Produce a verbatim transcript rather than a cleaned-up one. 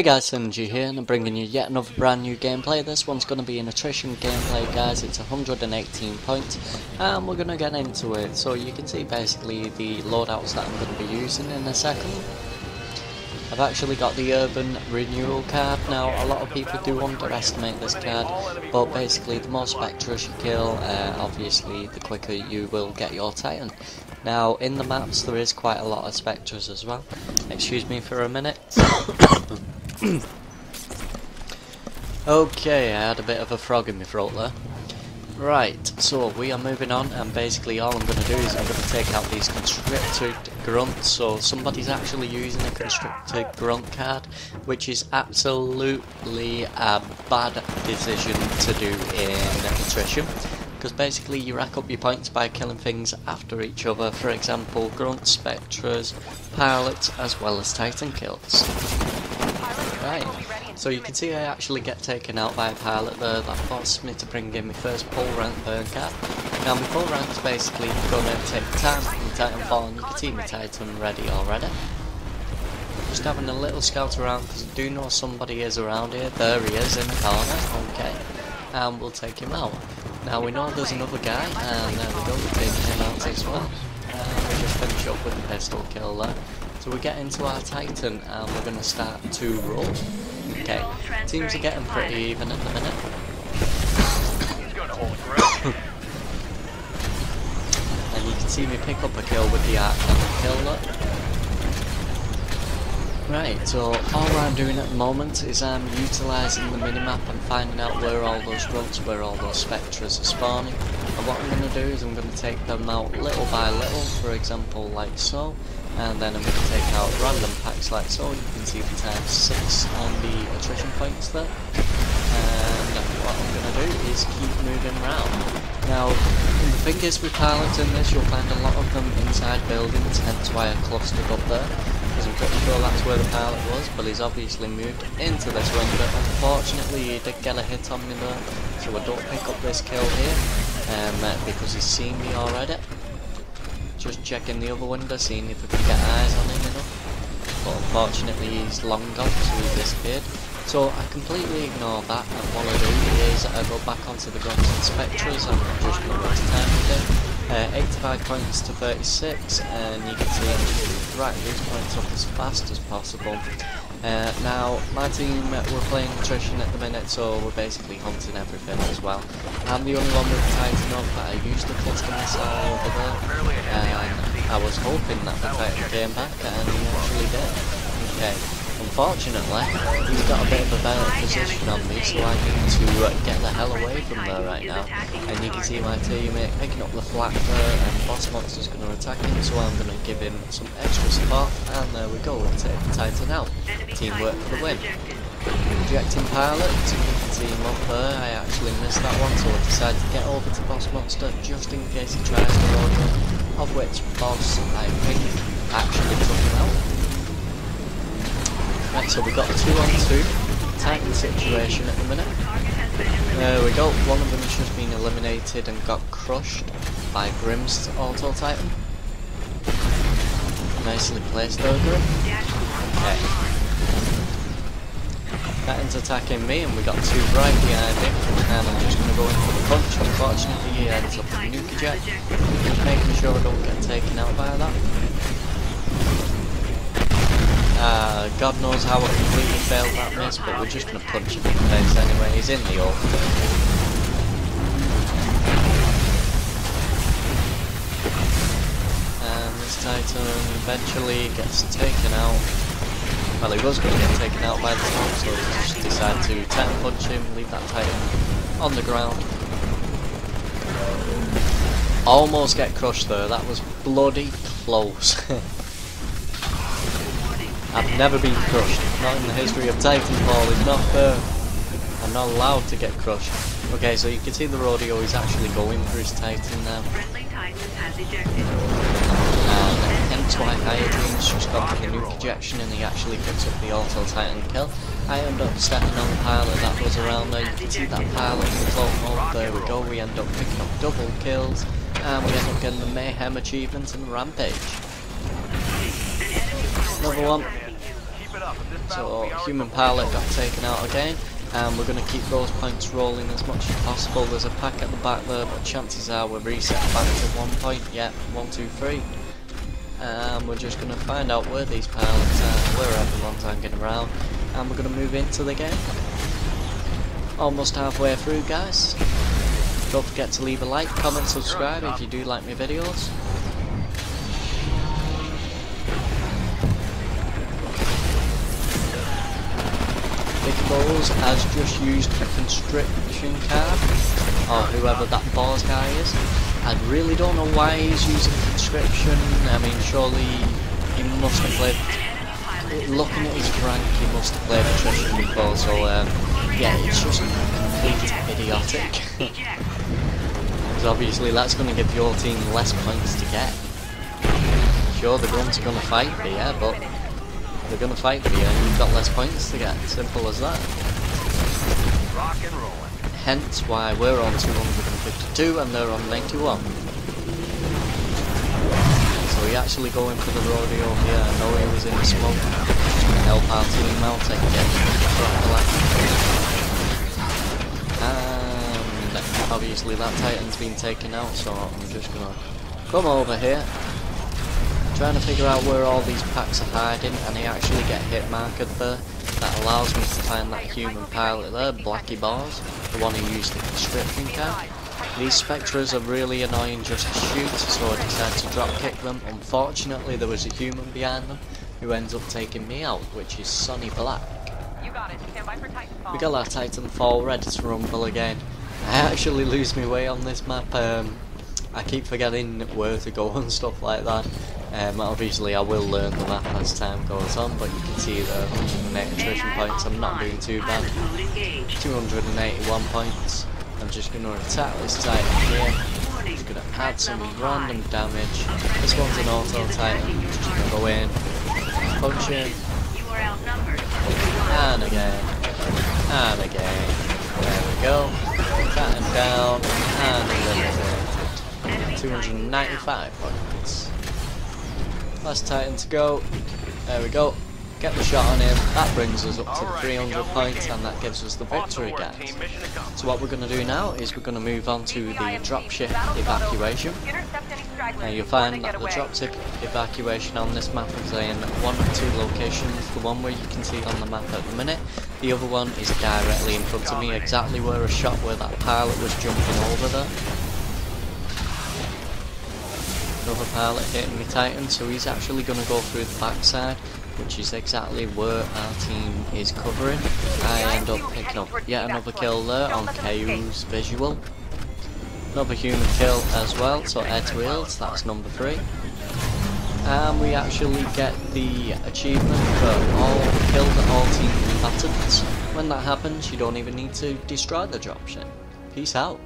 Hey guys, SYN three R G Y here, and I'm bringing you yet another brand new gameplay. This one's going to be an attrition gameplay, guys. It's one hundred eighteen points, and we're going to get into it. So you can see basically the loadouts that I'm going to be using in a second. I've actually got the Urban Renewal card. Now, a lot of people do underestimate this card, but basically the more Spectres you kill, uh, obviously the quicker you will get your Titan. Now, in the maps there is quite a lot of Spectres as well. Excuse me for a minute. Okay, I had a bit of a frog in my throat there. Right, so we are moving on, and basically all I'm going to do is I'm going to take out these constricted grunts. So somebody's actually using a constricted grunt card, which is absolutely a bad decision to do in attrition, because basically you rack up your points by killing things after each other. For example, grunts, Spectres, pilots, as well as Titan kills. Right. So you can see I actually get taken out by a pilot there. That forced me to bring in my first pull rank burn card. Now my pull rank's basically going to take time from Titanfall, and you can see my Titan ready already. Just having a little scout around, because I do know somebody is around here. There he is in the corner, okay. And we'll take him out. Now we know there's another guy, and there we go, we're taking him out as well. And we just finish up with the pistol kill there. So we get into our Titan, and we're going to start to roll. Okay, teams are getting pretty even at the minute. And you can see me pick up a kill with the arc cannon kill look. Right, so all I'm doing at the moment is I'm utilising the minimap and finding out where all those grunts, where all those Spectres are spawning. And what I'm going to do is I'm going to take them out little by little, for example like so. And then I'm going to take out random packs like so. You can see the times six on the attrition points there. And what I'm going to do is keep moving around. Now, the thing is with pilots in this, you'll find a lot of them inside buildings, hence why I clustered up there, because I'm pretty sure that's where the pilot was, but he's obviously moved into this window. Unfortunately, he did get a hit on me though, so I don't pick up this kill here, um, because he's seen me already. Just checking the other window, seeing if we can get eyes on him enough, but unfortunately he's long gone, so he disappeared. So I completely ignore that, and what I do is I go back onto the grunts and Spectres, and I'm just going to waste time with it. Uh, eighty-five points to thirty-six, and you can see I'm just right these points up as fast as possible. Uh, now, my team, we're playing attrition at the minute, so we're basically hunting everything as well. I'm the only one with Titan up, but I used the cluster missile over there, and I was hoping that the Titan came back, and he actually did. Okay, unfortunately, he's got a bit of a better position on me, so I need to uh, get the hell away from there right now. And you can see my teammate picking up the flak there, and Boss Monster's going to attack him, so I'm going to give him some extra support, and there we go, we'll take the Titan out. Teamwork for the win. Rejecting pilot, you can see him up there. I actually missed that one, so I decided to get over to Boss Monster just in case he tries to load me, of which Boss, I think, actually took him out. Right, so we got a two on two Titan situation at the minute. There we go, one of them has just been eliminated and got crushed by Grim's Auto Titan. Nicely placed though, Grim. Okay. Titan's attacking me, and we got two right behind him, and I'm just going to go in for the punch. Unfortunately, he ends up with a nuke jet, just making sure I don't get taken out by that. Uh, God knows how I completely failed that miss, but we're just going to punch him in the face anyway. He's in the orphan. And this Titan eventually gets taken out. Well, he was going to get taken out by the storm, so I just decided to Titan punch him, leave that Titan on the ground. Almost get crushed though, that was bloody close. I've never been crushed, not in the history of Titanfall, it's not fair. I'm not allowed to get crushed. Okay, so you can see the rodeo is actually going for his Titan now. So I hired him, he's just got a nuke ejection, and he actually picks up the Auto Titan kill. I end up stepping on the pilot that was around there. You can see that pilot in float mode. There we go, we end up picking up double kills, and we end up getting the Mayhem achievement and Rampage. Another one. So human pilot got taken out again, and we're going to keep those points rolling as much as possible. There's a pack at the back there, but chances are we're reset back to one point. Yeah, one, two, three. And we're just going to find out where these pilots are, where everyone's hanging around, and we're going to move into the game. Almost halfway through, guys. Don't forget to leave a like, comment, subscribe if you do like my videos. Big Balls has just used a constriction card, or whoever that boss guy is. I really don't know why he's using constriction. I mean, surely he must have played, looking at his rank, he must have played constriction before, so um, yeah, it's just complete idiotic. Because obviously that's going to give your team less points to get. Sure, the grunts are going to fight for you, but they're going to fight for you and you've got less points to get. Simple as that. Rock and roll. Hence why we're on two hundred fifty-two and they're on ninety-one. So we actually going for the rodeo here. I know he was in the smoke. Just going to help our team out and get proper. And obviously that Titan's been taken out, so I'm just going to come over here. Trying to figure out where all these packs are hiding, and they actually get hit marked there. That allows me to find that human pilot there, Blackie Bars, the one who used the constricting card. These Spectres are really annoying just to shoot, so I decided to drop kick them. Unfortunately, there was a human behind them who ends up taking me out, which is Sonny Black. You got it. Stand by for Titanfall. We got our Titanfall ready to rumble again. I actually lose my way on this map. Um, I keep forgetting where to go and stuff like that. Um, obviously I will learn the map as time goes on, but you can see that from the attrition points I'm not doing too bad. two hundred eighty-one points. I'm just going to attack this Titan here. I'm just going to add some random damage. This one's an auto Titan. I'm just going to go in, punch him, and again, and again. There we go. Titan down, and eliminated. two hundred ninety-five points. Last Titan to go. There we go. Get the shot on him. That brings us up to the three hundred points, and that gives us the victory, guys. So what we're going to do now is we're going to move on to the dropship evacuation. Now you'll find that the dropship evacuation on this map is in one of two locations. The one where you can see on the map at the minute. The other one is directly in front of me, exactly where I shot where that pilot was jumping over there. Another pilot hitting me Titan, so he's actually going to go through the backside, which is exactly where our team is covering. I end up picking up yet another kill there on K U's visual. Another human kill as well, so head to heels, that's number three. And we actually get the achievement for all the kills at all team combatants. When that happens, you don't even need to destroy the dropship. Peace out.